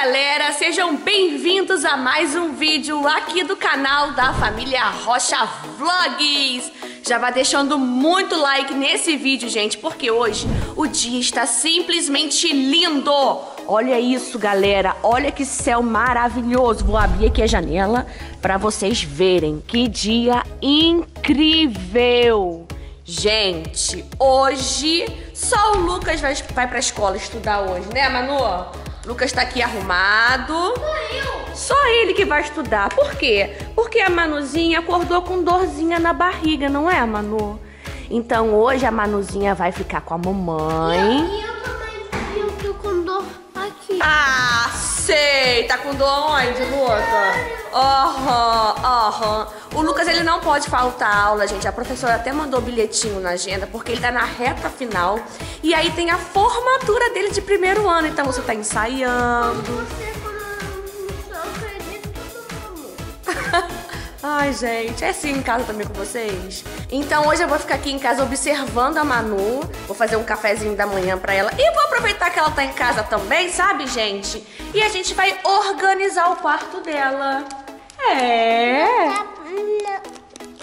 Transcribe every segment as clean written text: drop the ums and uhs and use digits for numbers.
galera, sejam bem-vindos a mais um vídeo aqui do canal da Família Rocha Vlogs. Já vai deixando muito like nesse vídeo, gente, porque hoje o dia está simplesmente lindo. Olha isso, galera, olha que céu maravilhoso. Vou abrir aqui a janela para vocês verem que dia incrível. Gente, hoje só o Lucas vai pra escola estudar hoje, né, Manu? Lucas tá aqui arrumado. Só ele que vai estudar. Por quê? Porque a Manuzinha acordou com dorzinha na barriga, não é, Manu? Então hoje a Manuzinha vai ficar com a mamãe. Eu tô com dor aqui. Ah, sei! Tá com dor onde, Lucas? O Lucas, ele não pode faltar a aula, gente. A professora até mandou bilhetinho na agenda, porque ele tá na reta final. E aí tem a formatura dele de primeiro ano. Então você tá ensaiando. Ai, gente, é assim em casa também com vocês? Então hoje eu vou ficar aqui em casa observando a Manu. Vou fazer um cafezinho da manhã pra ela. E vou aproveitar que ela tá em casa também, sabe, gente? E a gente vai organizar o quarto dela. É...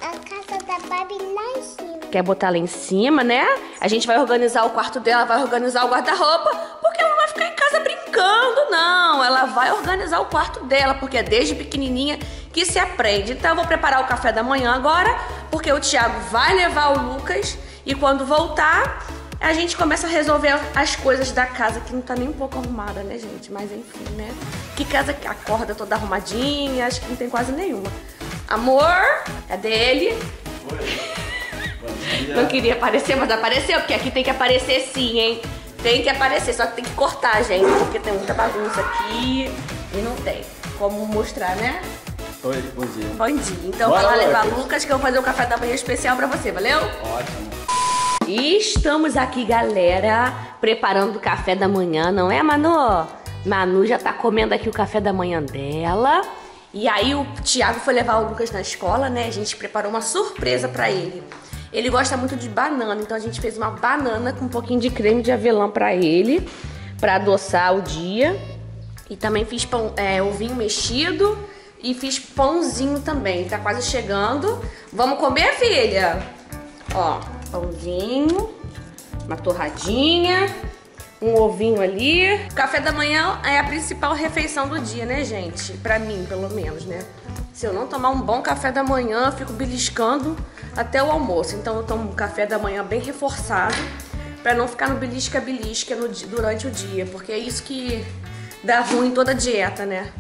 A casa da Barbie lá em cima. Quer botar lá em cima, né? A gente vai organizar o quarto dela, vai organizar o guarda-roupa. Porque ela não vai ficar em casa brincando, não. Ela vai organizar o quarto dela, porque é desde pequenininha que se aprende. Então eu vou preparar o café da manhã agora, porque o Thiago vai levar o Lucas e quando voltar a gente começa a resolver as coisas da casa, que não tá nem um pouco arrumada, né, gente? Mas enfim, né? Que casa que acorda toda arrumadinha, acho que não tem quase nenhuma. Amor, cadê ele? Oi. Não queria aparecer, mas apareceu, porque aqui tem que aparecer sim, hein? Tem que aparecer, só que tem que cortar, gente, porque tem muita bagunça aqui e não tem como mostrar, né? Oi, bom dia. Bom dia. Então vai lá levar o Lucas, que eu vou fazer um café da manhã especial pra você, valeu? Ótimo. E estamos aqui, galera, preparando o café da manhã, não é, Manu? Manu já tá comendo aqui o café da manhã dela. E aí o Thiago foi levar o Lucas na escola, né? A gente preparou uma surpresa pra ele. Ele gosta muito de banana, então a gente fez uma banana com um pouquinho de creme de avelã pra ele, pra adoçar o dia. E também fiz ovinho mexido. E fiz pãozinho também, tá quase chegando. Vamos comer, filha? Ó, pãozinho, uma torradinha, um ovinho ali. Café da manhã é a principal refeição do dia, né, gente? Pra mim, pelo menos, né? Se eu não tomar um bom café da manhã, eu fico beliscando até o almoço. Então eu tomo um café da manhã bem reforçado, pra não ficar no belisca-belisca durante o dia. Porque é isso que dá ruim em toda a dieta, né?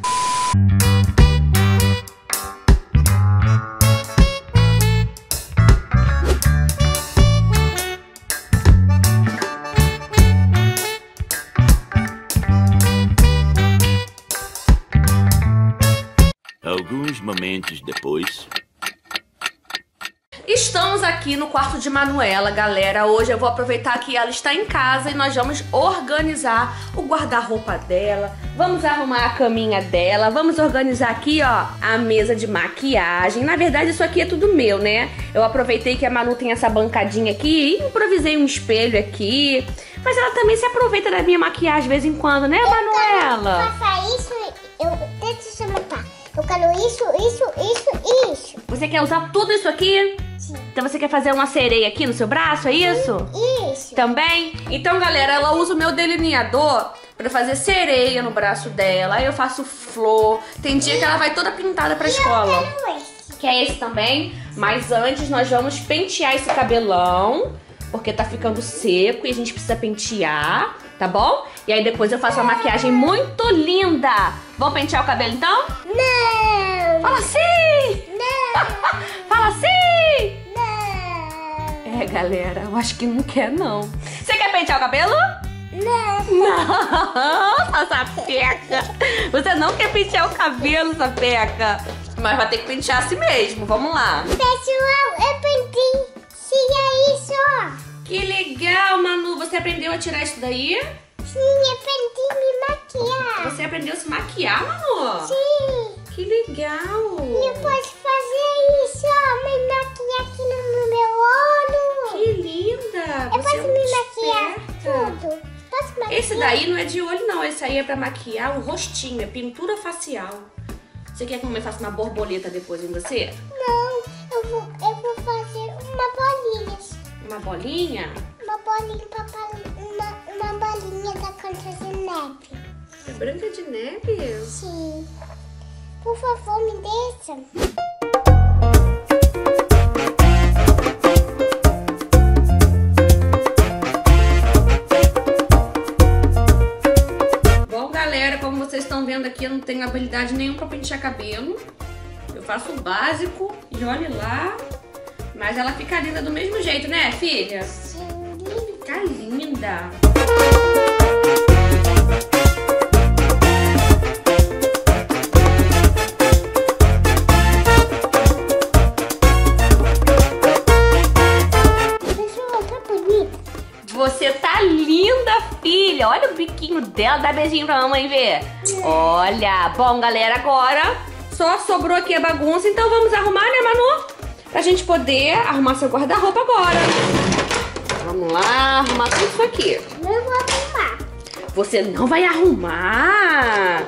Alguns momentos depois... Estamos aqui no quarto de Manuela, galera. Hoje eu vou aproveitar que ela está em casa e nós vamos organizar o guarda-roupa dela. Vamos arrumar a caminha dela. Vamos organizar aqui, ó, a mesa de maquiagem. Na verdade, isso aqui é tudo meu, né? Eu aproveitei que a Manu tem essa bancadinha aqui e improvisei um espelho aqui. Mas ela também se aproveita da minha maquiagem de vez em quando, né, Manuela? Eu faço isso, eu tento se montar. Eu quero isso, isso, isso e isso. Você quer usar tudo isso aqui? Sim. Então você quer fazer uma sereia aqui no seu braço, é isso? Sim, isso. Também? Então, galera, ela usa o meu delineador pra fazer sereia no braço dela. Aí eu faço flor. Tem dia que ela vai toda pintada pra escola. Eu quero esse. Quer esse também? Mas antes nós vamos pentear esse cabelão, porque tá ficando seco e a gente precisa pentear, tá bom? E aí depois eu faço uma maquiagem muito linda. Vamos pentear o cabelo então? Não! Fala sim! Não! Fala sim! Não! É, galera, eu acho que não quer não. Você quer pentear o cabelo? Não! Não, sapeca! Você não quer pentear o cabelo, sapeca! Mas vai ter que pentear assim mesmo, vamos lá! Pessoal, eu pentei! Que legal, Manu! Você aprendeu a tirar isso daí? Sim, aprendi a me maquiar. Você aprendeu a se maquiar, Manu? Sim. Que legal! Eu posso fazer isso, ó, me maquiar aqui no meu olho. Que linda! Eu posso me maquiar tudo. Posso maquiar? Esse daí não é de olho, não. isso aí é pra maquiar o rostinho, é pintura facial. Você quer que a mamãe faça uma borboleta depois em você? Não, eu vou fazer uma bolinha. Uma bolinha? Uma bolinha, papai, uma bolinha da Branca de Neve. É Branca de Neve? Sim. Por favor, me deixa. Aqui eu não tenho habilidade nenhuma para pentear cabelo, eu faço o básico e olhe lá, mas ela fica linda do mesmo jeito, né, filha? Sim. Fica linda. Você tá linda, filha. Olha o biquinho dela. Dá beijinho pra mamãe ver. Olha. Bom, galera, agora só sobrou aqui a bagunça. Então vamos arrumar, né, Manu? Pra gente poder arrumar seu guarda-roupa agora. Vamos lá, arrumar tudo isso aqui. Não vou arrumar. Você não vai arrumar?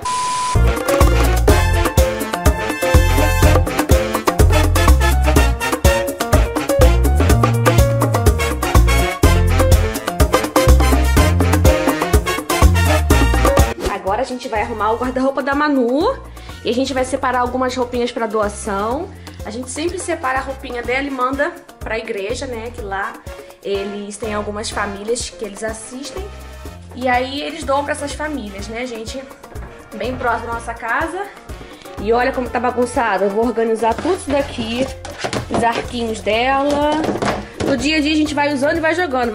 Agora a gente vai arrumar o guarda-roupa da Manu e a gente vai separar algumas roupinhas para doação. A gente sempre separa a roupinha dela e manda para a igreja, né? Que lá eles têm algumas famílias que eles assistem e aí eles doam para essas famílias, né, gente? Bem próximo da nossa casa. E olha como tá bagunçado. Eu vou organizar tudo isso daqui, os arquinhos dela. No dia a dia a gente vai usando e vai jogando.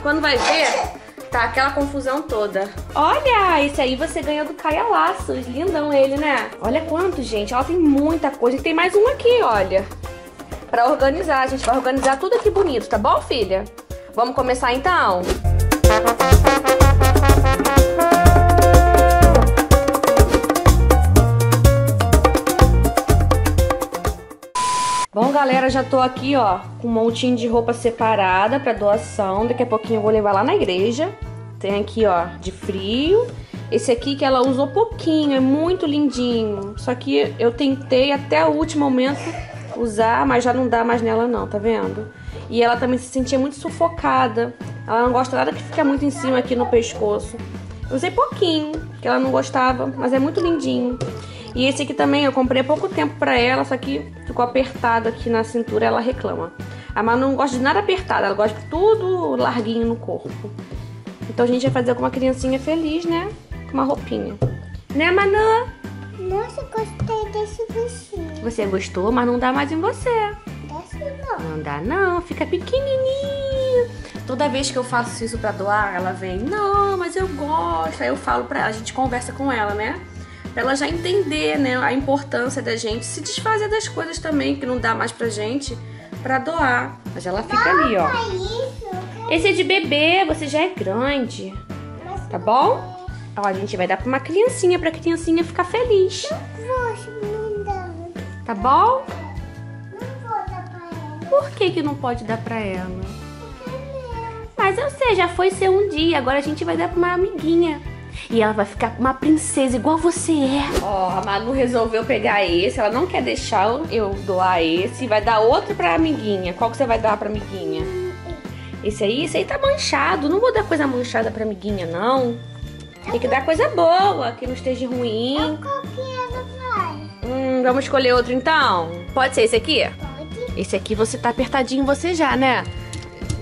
Quando vai ver... Tá aquela confusão toda. Olha, esse aí você ganhou do Caia Laços. Lindão ele, né? Olha quanto, gente. Ela tem muita coisa. E tem mais um aqui, olha. Pra organizar. A gente vai organizar tudo aqui bonito, tá bom, filha? Vamos começar, então? Bom, galera, já tô aqui, ó, com um montinho de roupa separada pra doação. Daqui a pouquinho eu vou levar lá na igreja. Tem aqui, ó, de frio. Esse aqui que ela usou pouquinho, é muito lindinho. Só que eu tentei até o último momento usar, mas já não dá mais nela não, tá vendo? E ela também se sentia muito sufocada. Ela não gosta nada que fica muito em cima aqui no pescoço. Eu usei pouquinho, que ela não gostava, mas é muito lindinho. E esse aqui também eu comprei há pouco tempo pra ela, só que ficou apertado aqui na cintura, ela reclama. A Manu não gosta de nada apertado, ela gosta de tudo larguinho no corpo. Então a gente vai fazer com uma criancinha feliz, né? Com uma roupinha. Né, Manu? Nossa, eu gostei desse vestido. Você gostou, mas não dá mais em você. Não dá não, fica pequenininho. Toda vez que eu faço isso pra doar, ela vem, não, mas eu gosto. Aí eu falo pra ela, a gente conversa com ela, né? Pra ela já entender, né, a importância da gente se desfazer das coisas também, que não dá mais pra gente, pra doar. Mas ela fica ali, ó. Esse é de bebê, você já é grande. Tá bom? Ó, a gente vai dar pra criancinha ficar feliz. Tá bom? Não vou dar pra ela. Por que que não pode dar pra ela? Mas eu sei, já foi ser um dia, agora a gente vai dar pra uma amiguinha. E ela vai ficar uma princesa igual você é. Ó, a Manu resolveu pegar esse. Ela não quer deixar eu doar esse. Vai dar outro pra amiguinha. Qual que você vai dar pra amiguinha? Esse aí? Esse aí tá manchado. Não vou dar coisa manchada pra amiguinha, não. Tem que dar coisa boa, que não esteja ruim. Qual que ela vai? Vamos escolher outro, então? Pode ser esse aqui? Pode. Esse aqui você tá apertadinho, você já, né?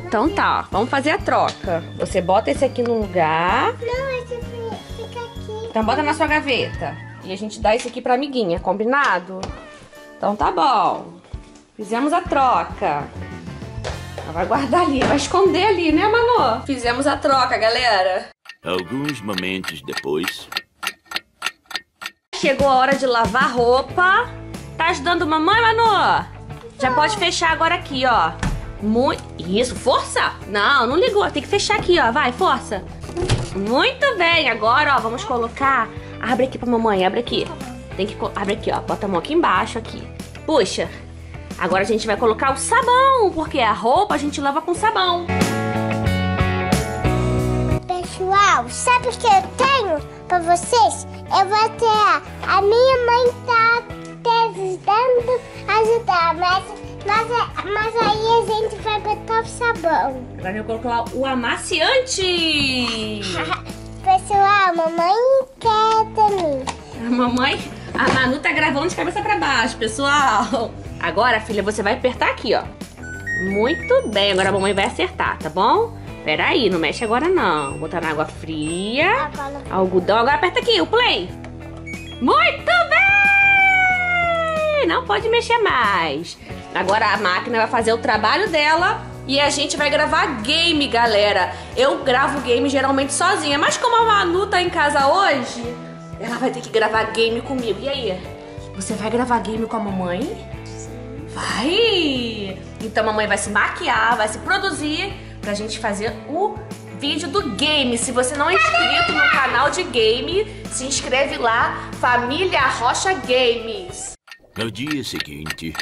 Então tá, vamos fazer a troca. Você bota esse aqui no lugar. Não, esse aqui. Então bota na sua gaveta. E a gente dá isso aqui pra amiguinha, combinado? Então tá bom. Fizemos a troca. Ela vai guardar ali, vai esconder ali, né, Manu? Fizemos a troca, galera. Alguns momentos depois. Chegou a hora de lavar roupa. Tá ajudando mamãe, Manu? Já pode fechar agora aqui, ó. Muito... Isso, força! Não, não ligou. Tem que fechar aqui, ó. Vai, força. Muito bem, agora ó, vamos colocar. Abre aqui pra mamãe, abre aqui. Tem que abre aqui, ó, bota a mão aqui embaixo aqui. Puxa. Agora a gente vai colocar o sabão, porque a roupa a gente lava com sabão. pessoal, sabe o que eu tenho para vocês? Eu vou ter a minha mãe tá tentando ajudar, mas aí a gente vai botar o sabão. Agora eu vou colocar o amaciante. Pessoal, a mamãe quer também. A mamãe, a Manu tá gravando de cabeça para baixo, pessoal. Agora, filha, você vai apertar aqui, ó. Muito bem, agora a mamãe vai acertar, tá bom? Pera aí, não mexe agora não. Vou botar na água fria, algodão. Agora aperta aqui, o play. Muito bem! Não pode mexer mais. Agora a máquina vai fazer o trabalho dela e a gente vai gravar game, galera. Eu gravo game geralmente sozinha, mas como a Manu tá em casa hoje, ela vai ter que gravar game comigo. E aí, você vai gravar game com a mamãe? Sim. Vai! Então a mamãe vai se maquiar, vai se produzir pra gente fazer o vídeo do game. Se você não é inscrito no canal de game, se inscreve lá, Família Rocha Games. No dia seguinte...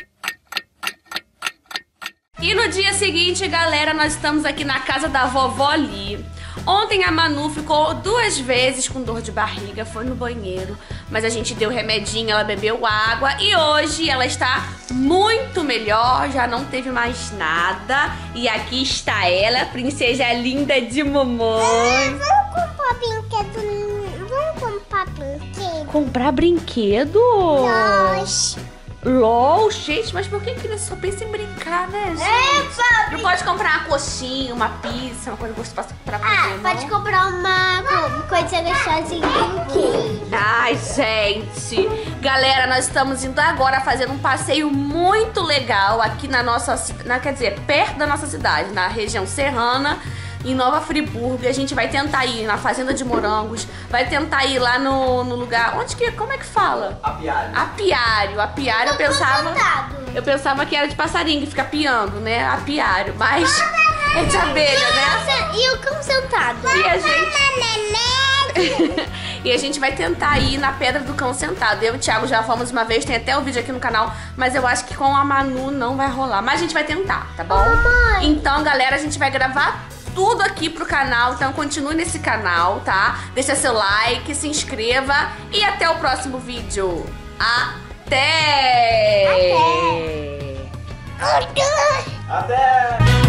E no dia seguinte, galera, nós estamos aqui na casa da vovó Li. Ontem a Manu ficou 2 vezes com dor de barriga, foi no banheiro, mas a gente deu remedinho, ela bebeu água e hoje ela está muito melhor, já não teve mais nada. E aqui está ela, princesa linda de mamãe. Vamos comprar brinquedo. Comprar brinquedo? Nossa. LOL, gente, mas por que criança só pensa em brincar, né, gente? Não pode comprar uma coxinha, uma pizza, uma coisa gostosa pra comer, não? Pode comprar uma coisa gostosinha. Ai, gente. Galera, nós estamos indo agora fazer um passeio muito legal aqui na nossa... quer dizer, perto da nossa cidade, na região serrana, em Nova Friburgo. E a gente vai tentar ir na Fazenda de Morangos, vai tentar ir lá no lugar... Onde que... Como é que fala? Apiário. Apiário. Apiário eu pensava que era de passarinho, que fica piando, né? Apiário, mas é de abelha, né? E o cão sentado. E a gente... E a gente vai tentar ir na Pedra do Cão Sentado. Eu e o Thiago já fomos uma vez, tem até o vídeo aqui no canal, mas eu acho que com a Manu não vai rolar. Mas a gente vai tentar, tá bom? Oh, então, galera, a gente vai gravar tudo aqui pro canal, então continue nesse canal, tá? Deixa seu like, se inscreva e até o próximo vídeo. Até! Até!